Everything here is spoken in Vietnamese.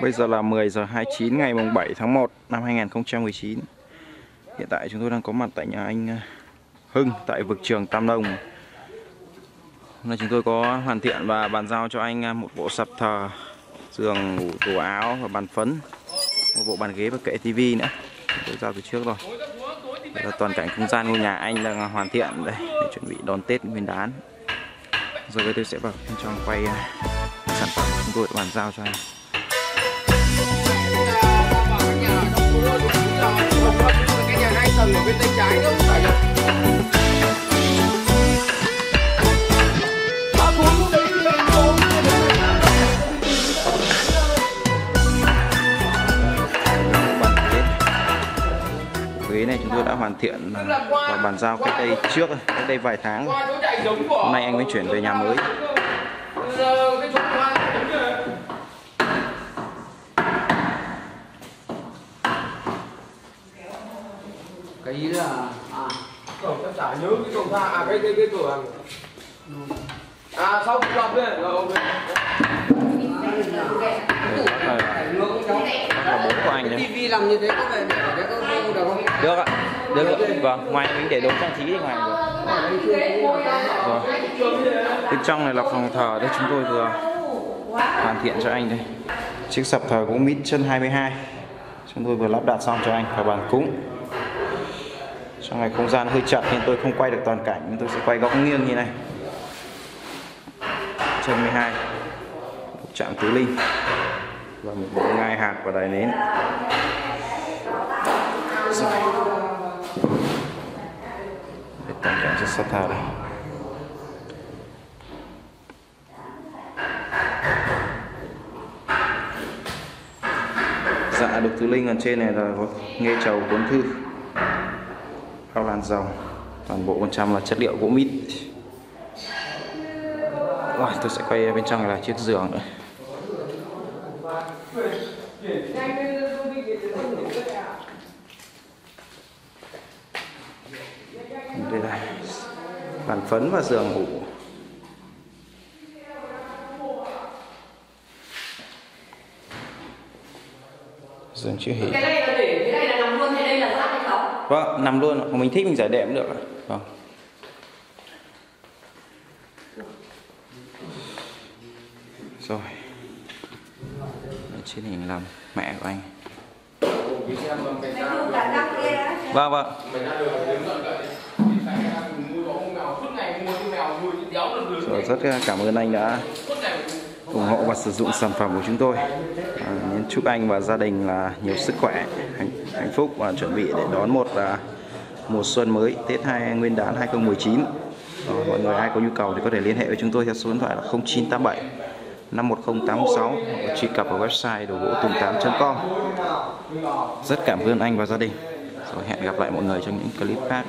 Bây giờ là 10 giờ 29 ngày mùng 7 tháng 1 năm 2019. Hiện tại chúng tôi đang có mặt tại nhà anh Hưng tại vực trường Tam Đồng. Hôm nay chúng tôi có hoàn thiện và bàn giao cho anh một bộ sập thờ, giường ngủ, tủ áo và bàn phấn, một bộ bàn ghế và kệ tivi nữa. Tôi giao từ trước rồi. Đây là toàn cảnh không gian ngôi nhà anh đang hoàn thiện đây để chuẩn bị đón Tết Nguyên Đán. Rồi tôi sẽ vào bên trong quay sản phẩm chúng tôi đã bàn giao cho anh. Cái nhà 2 tầng ở bên tay trái đó phải ghế này chúng tôi đã hoàn thiện và bàn giao cách đây trước, cách đây vài tháng. Hôm nay anh mới chuyển về nhà mới. Cái ý là cái cửa sau cũng lọc đấy rồi ông tivi làm như thế có phải để các được không? Được ạ, được ạ. Vâng, ngoài mình để đồ trang trí thì ngoài được. Rồi. Bên trong này là phòng thờ đấy, chúng tôi vừa hoàn thiện cho anh đây. Chiếc sập thờ cũng mít chân 22. Chúng tôi vừa lắp đặt xong cho anh và bàn cúng. Trong này không gian hơi chặt nên tôi không quay được toàn cảnh, nhưng tôi sẽ quay góc nghiêng như này. Chân 12. Chạm tứ linh và một bộ ngai hạt và đài nến. Rồi. Để toàn cảnh rất sát thà đây. Dạ đục tứ linh ở trên này là có nghê trầu, cuốn thư, khao lan dầu. Toàn bộ 100% là chất liệu gỗ mít. Rồi tôi sẽ quay bên trong là chiếc giường nữa. Đây là bàn phấn và giường ngủ. Giường chữ hỉ. Cái này là để, cái này là nằm luôn hay đây là rác hay không? Vâng, nằm luôn, mình thích mình giải đệm cũng được ạ. Vâng. Rồi. Trên hình làm mẹ của anh. Vâng vâng. Rồi, rất cảm ơn anh đã ủng hộ và sử dụng sản phẩm của chúng tôi. Chúc anh và gia đình là nhiều sức khỏe, hạnh phúc và chuẩn bị để đón một mùa xuân mới, Tết Nguyên Đán 2019. Rồi, mọi người ai có nhu cầu thì có thể liên hệ với chúng tôi theo số điện thoại là 0987 51086 hoặc truy cập vào website đồgỗ tùng tám.com. Rất cảm ơn anh và gia đình. Rồi hẹn gặp lại mọi người trong những clip khác.